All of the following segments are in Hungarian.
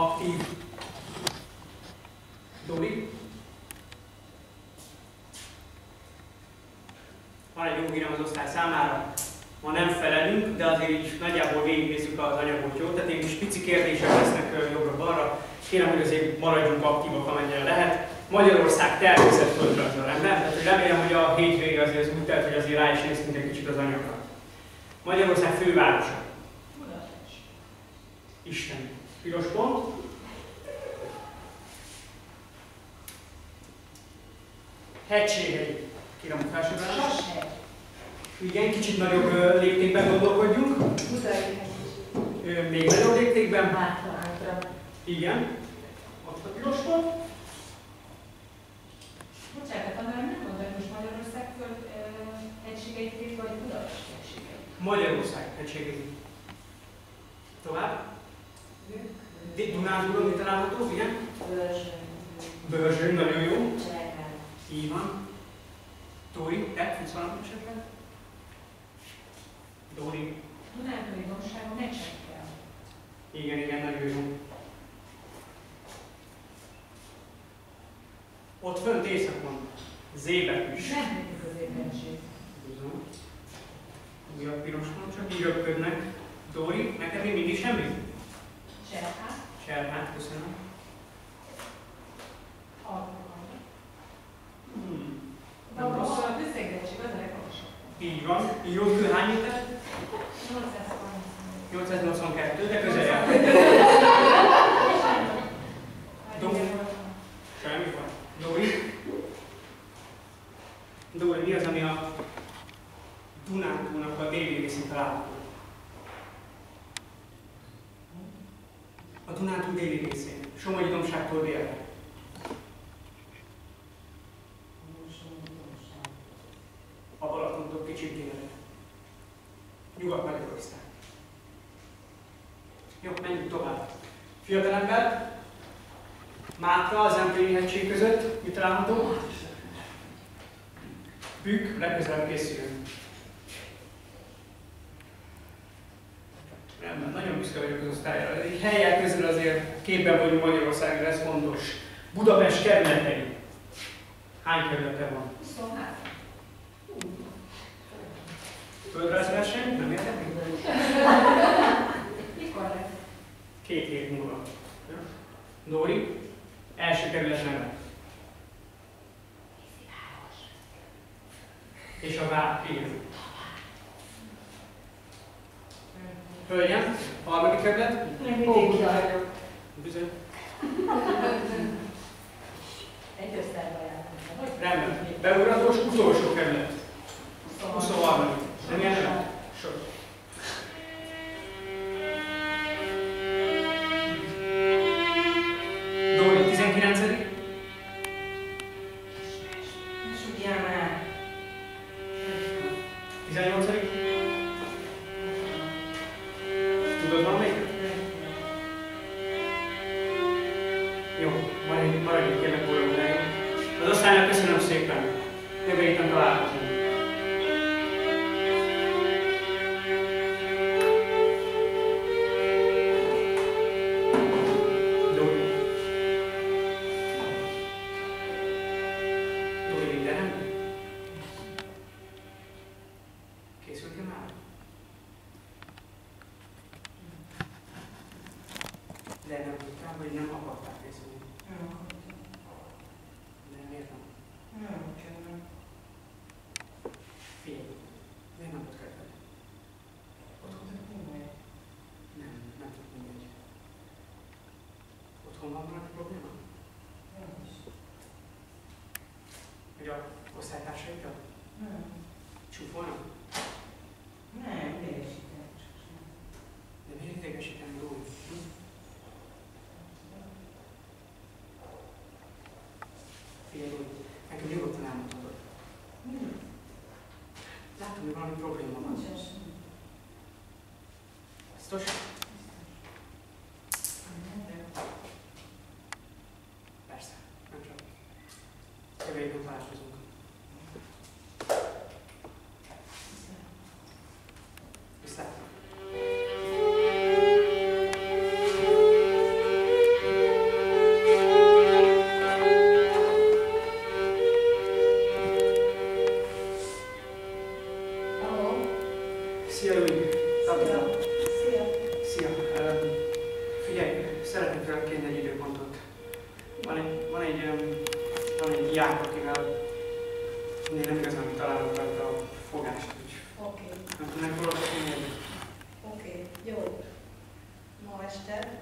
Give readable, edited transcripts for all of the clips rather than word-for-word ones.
aktív Dóri. Van egy jogírem az osztály számára. Ma nem felelünk, de azért így nagyjából végignézzük az anyagot, jó? Tehát én is pici kérdések lesznek jobbra-balra. Kérem, hogy azért maradjunk aktívak, amennyire lehet. Magyarország természetföldrajza rendben, tehát remélem, hogy a hétvége azért az úgy telt, hogy azért rá is néztünk egy kicsit az anyagra. Magyarország fővárosa. Isten. Piros pont. Hegységei. Kérem, hogy felsőváros. Igen, kicsit nagyobb léptékben gondolkodjunk. 20. Még nagyobb léptékben. Hátra. Igen. Ott a piros pont. Bocsánat, tanár, nem mondta, hogy most Magyarország hegységeit vagy Budapest hegységeit? Magyarország hegységeit. Tovább. Dunántúlon mi található, igen? Börzsöny. Börzsöny, nagyon jó. Cserkán. Így van. Dóri, te tudsz valamit esetleg? Dóri. Dunántúli gomságon ne csekkel. Igen, igen, nagyon jó. Ott fönt északon. Zébeküs. Nem tudjuk az ébekség. Tudom. Ugye a piroskon csak így röpködnek. Dóri, neked még mindig semmi? Cserhát. Cserhát, köszönöm. Alkohol. De ahol a összegrettség az a legalasabb. Így van. Így jó, kül hány méter? 882. De közel jár. Semmi van. Dóri? Dóri, mi az, ami a Dunántúlnak a déli részén található? A Dunántúl déli részén, Somogyi-dombságtól délre. A Balatontól kicsit délre. Nyugat-Magyarország. Jó, menjünk tovább. Fiatalember, Mátra, az Zemplén-hegység között, mit található? Bükk, legközelebb készüljön. Nem, nagyon büszke vagyok az osztályra. Egy helyek közül azért képben vagyunk Magyarországra, ez fontos. Budapest kerületei. Hány kerülete van? 23. Földrajzverseny? Nem értetek? Mikor lesz? 2 hét múlva. Dóri, első kerület neve. És a vár, igen. Hölgyem, harmadik kerület? Mindenkiálló. Bizony. Egy összerben járnak. Rendben. Beugratós utolsó kerület. 23. Nem járnak? Sok. Dóri, 19. És ugyan már. 18. Tudod valamelyik? Jó, maradjunk kérlek bolyogulni. Az osztálynak köszönöm szépen. Jövő héten találkozunk. Dóri, mindenem? Készültél már? De nem tudtál, hogy nem akartál készülni. Nem akartam. De miért nem? Nem, kellene. Figyelj, miért nem ott kellett? Otthon nem mindegy. Nem, nem tudok mindegy. Otthon van valami probléma? Nem is. Hogy a osztálytársaikra? Nem. Csúfolnak? Nem, idegesítenek csak sem. De miért idegesítenek Dóri? Figyelj, nekem nyugodtan elmondhatod. Látom, hogy valami probléma van. Biztos? Biztos? Persze, nem csak. Jövőjében találkozunk. Viszlát! szeretnék önként egy időpontot. Van egy diák, akivel én nem igazán találok rajta a fogást. Oké. Nem tudok megmondani. Oké, jó. Ma este.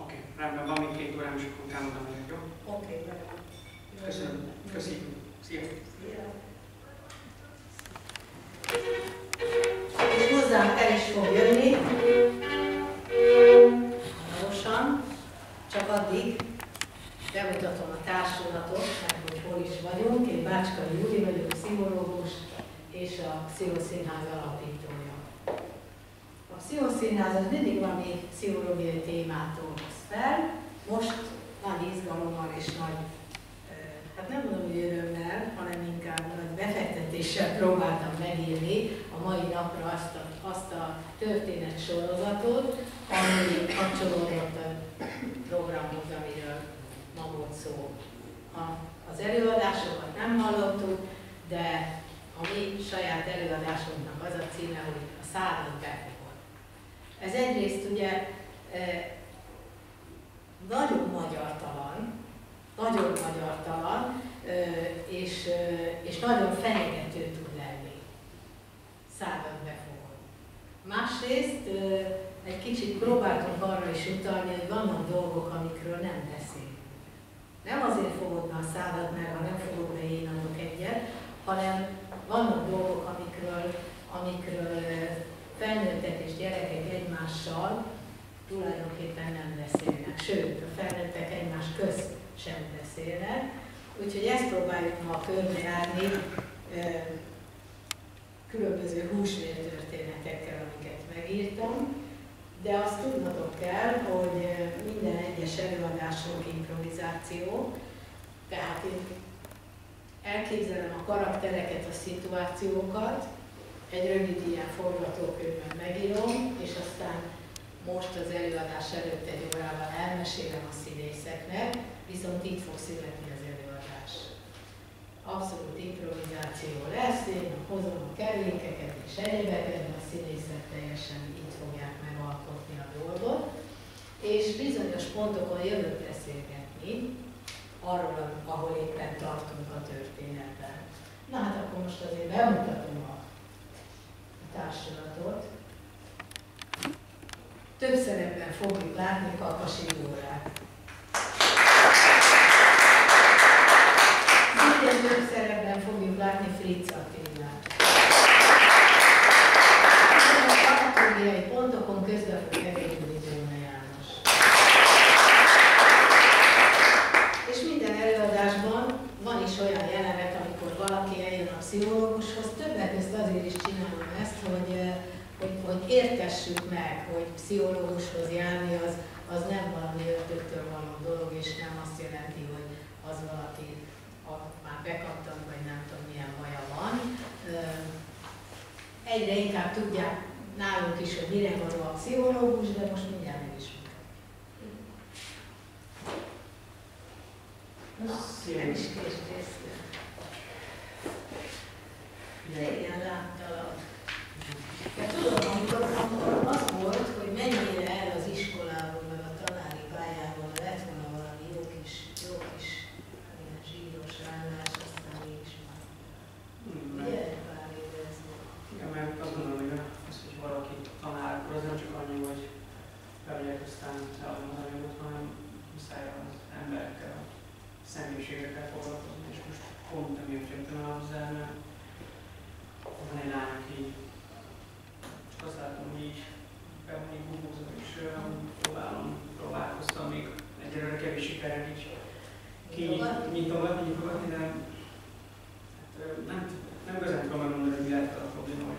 Oké, rendben, van még 2 órám, és akkor utána megyek, jó? Oké, rendben. Köszönöm. Köszönöm. Szia. Szia. És hozzám el is fog jönni. Valósan. Csak addig bemutatom a társulatot, tehát hogy hol is vagyunk. Én Bácskai Júli vagyok, pszichológus és a Pszichoszínház alapítója. A Pszichoszínház az mindig valami pszichológiai témától hoz fel. Most nagy izgalommal és nagy, hát nem mondom, hogy örömmel, hanem inkább nagy befektetéssel próbáltam megírni a mai napra azt a történet sorozatot, ami kapcsolódott a programhoz, amiről ma volt szó. Az előadásokat nem hallottuk, de a mi saját előadásunknak az a címe, hogy a század befogott. Ez egyrészt ugye nagyon magyartalan, és nagyon fenyegető tud lenni. Század befogott. Másrészt egy kicsit próbáltunk arra is utalni, hogy vannak dolgok, amikről nem beszélünk. Nem azért fogodna a szádat meg, ha nem fogodna én adok egyet, hanem vannak dolgok, amikről felnőttek és gyerekek egymással tulajdonképpen nem beszélnek. Sőt, a felnőttek egymás közt sem beszélnek. Úgyhogy ezt próbáljuk ma körbejárni különböző húsvér történetekkel, amiket megírtam. De azt tudnotok kell, hogy minden egyes előadásunk improvizáció, tehát én elképzelem a karaktereket, a szituációkat, egy rövid ilyen forgatókönyvben megírom, és aztán most az előadás előtt 1 órával elmesélem a színészeknek, viszont itt fog születni az előadás. Abszolút improvizáció lesz, én hozom a kellékeket és egyébeket, de a színészek teljesen itt fogják megalkotni a dolgot, és bizonyos pontokon jövök beszélgetni arról, ahol éppen tartunk a történetben. Na hát akkor most azért bemutatom a társulatot. Több szerepben fogjuk látni Kakasy Dórát. Szintén több szerepben fogjuk látni Fritz Attilát. A dramaturgiai pontokon közben fog kerülni Dóra János. És minden előadásban van is olyan jelenet, amikor valaki eljön a pszichológushoz. Többek között azért is csinálom ezt, hogy értessük meg, hogy pszichológushoz járni az nem valami ördögtől való dolog, és nem azt jelenti, hogy az valaki már bekaptam, vagy nem tudom milyen baja van. Egyre inkább tudják nálunk is, hogy mire való a pszichológus, de most mindjárt meg is meg is készítettem. Igen, láttalak. De tudom, amikor az volt, hogy mennyire el az iskolából, meg a tanári pályából lett volna valami jó kis ilyen zsíros állás, aztán nincs már. Ugye pár éve ez volt? Igen, meg azt gondolom, hogy az, hogy valaki tanár, akkor az nem csak annyi, hogy bevegyek aztán szállom az anyagot, hanem muszáj az emberekkel, a személyiségekkel foglalkozni, és most pont emiatt jöttem el hozzá, mert van egy lány, aki csak azt látom, hogy így bevonni búzom, és próbálkoztam, még egyelőre kevés sikerem így nyitogatni, de nem igazán tudom megmondani, hogy mi lett a probléma,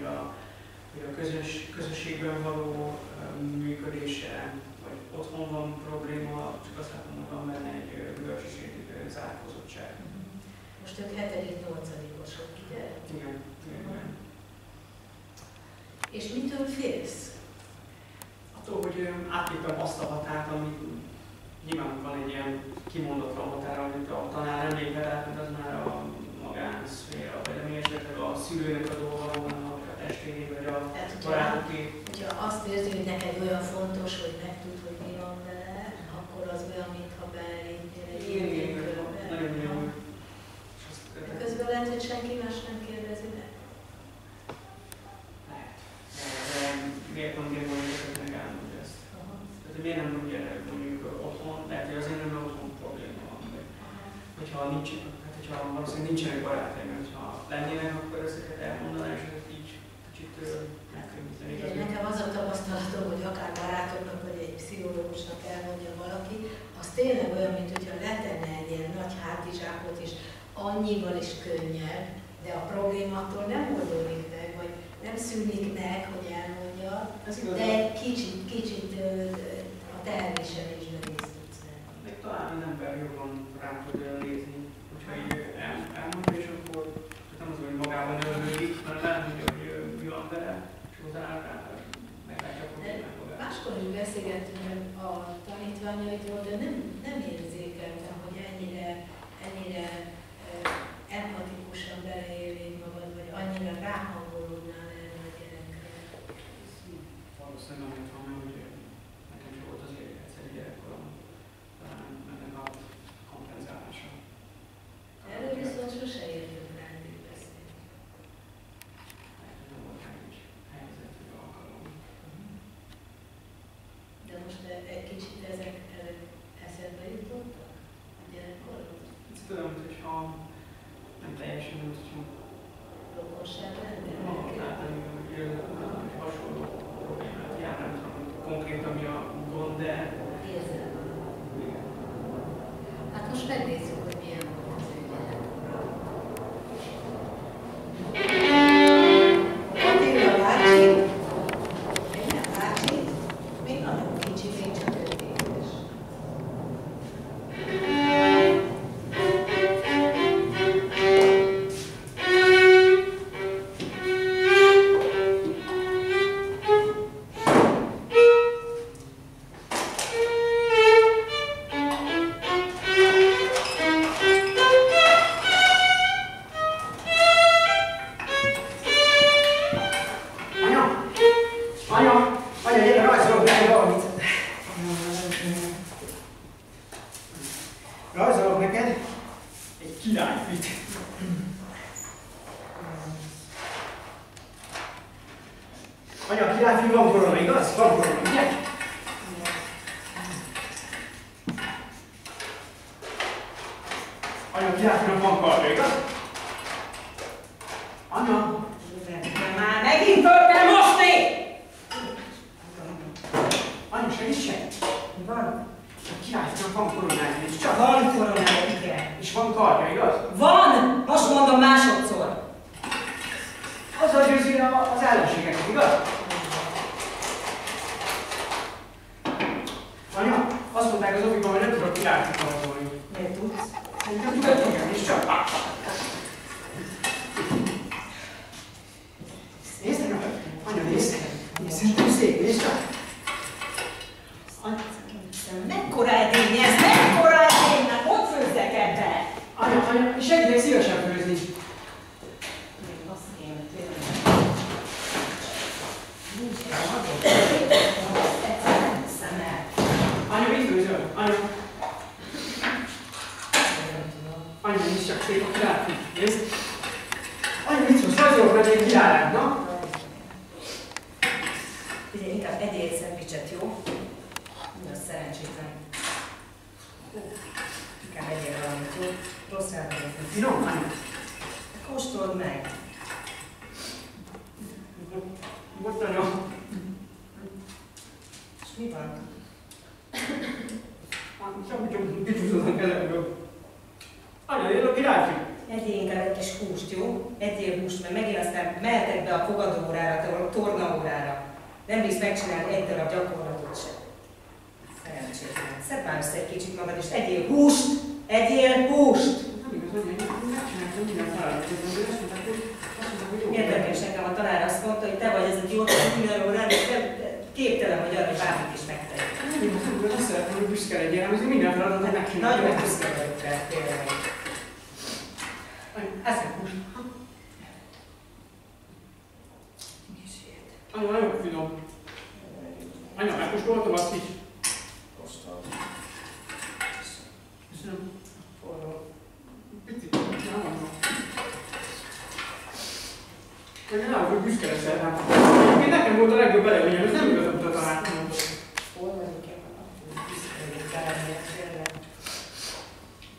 hogy a közösségben való működése, vagy otthon van probléma, csak azt látom, hogy van benne egy bölcsességi zárkózottság. Most ők 7.-8-osok, ugye? Igen. És mitől félsz? Attól, hogy átlépem azt a határt, amit nyilván van egy ilyen kimondatlan határa, amit a tanár emlékbe rá, mint az már a magánszféra, vagy ami esetleg a szülőnek a dolga, vagy a testvéré, vagy a barátoké. Hogyha azt érzi, hogy neked olyan fontos, hogy megtud, hogy mi van vele, hogyha valószínűleg nincsenek barátaim, hogyha lennének, akkor ezeket elmondanám, és ezeket így kicsit megkönnyíteni. Nekem az a tapasztalatom, hogy akár barátoknak, vagy egy pszichológusnak elmondja valaki, az tényleg olyan, mint hogyha letenne egy ilyen nagy hátizsákot, és annyival is könnyebb, de a problémától nem oldódik meg, vagy nem szűnik meg, hogy elmondja, de egy kicsit a teherviselésben részt tudsz venni. De talán az ember jobban rám tud nézni, hogyha így elmondja, és akkor nem az, hogy magában örülődik, hanem elmondja, hogy mi van vele, és utána meglátja a problémát. Máskor is beszélgettünk a tanítványaitól, de nem érzékeltem, hogy ennyire empatikusan beleélnéd magad, vagy annyira ráhangolódnál erre a gyerekre? Valószínűleg nem tudom, hogy nekem is volt az egyszerű gyerekkorom, talán ennek a kompenzálása. Erről viszont sose értünk rá, hogy beszélni. Nem volt egy helyzetű alkalom. De most egy kicsit ezek eszedbe jutottak a gyerekkorban? Tudom, hogy ha nem teljesen úgy tudjuk. Rokonság lenni? Hát nem hasonló problémát jár, nem tudom konkrétan mi a gond, de... Érzem. Igen. Hát most megnézzük, hogy milyen volt az ügyet. Attila bácsi, Attila bácsi, még nagyon kicsi, még csak 5 éves.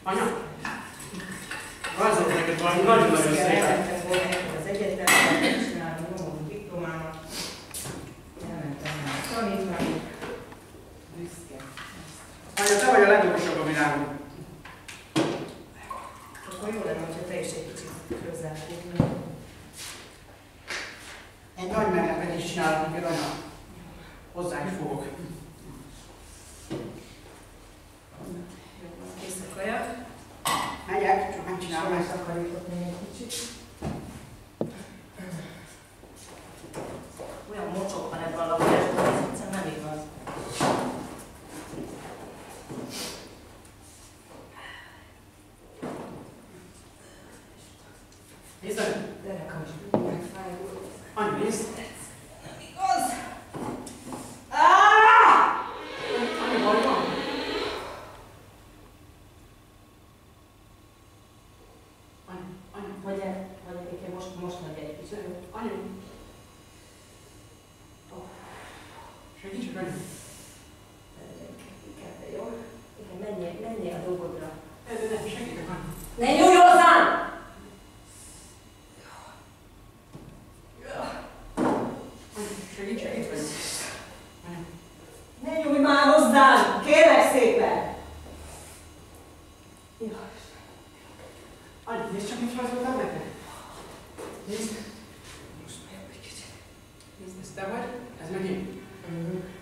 Anya, valami nagyon-nagyon szép. Az egyetemben megcsinálom a magam diplomámat, elmentem már a tanítani, büszke. Anya, te vagy a leggyorsabb a világon. Akkor jó lenne, hogyha te is egy kicsit hozzáfogni. Egy nagy meglepet is csinálom, hogy anya, hozzá is fogok. Kész a kaja. Megyek, csak megcsinálom ezt a kajatot még egy kicsit. Olyan mocsok van ebben a lakásban, ez egyszerűen nem igaz. Bizony, derekam is megfájul. Anya, nézd! Nem igaz! Nézd, most meg egy kicsit. Nézd, ezt te vagy? Ez meg én.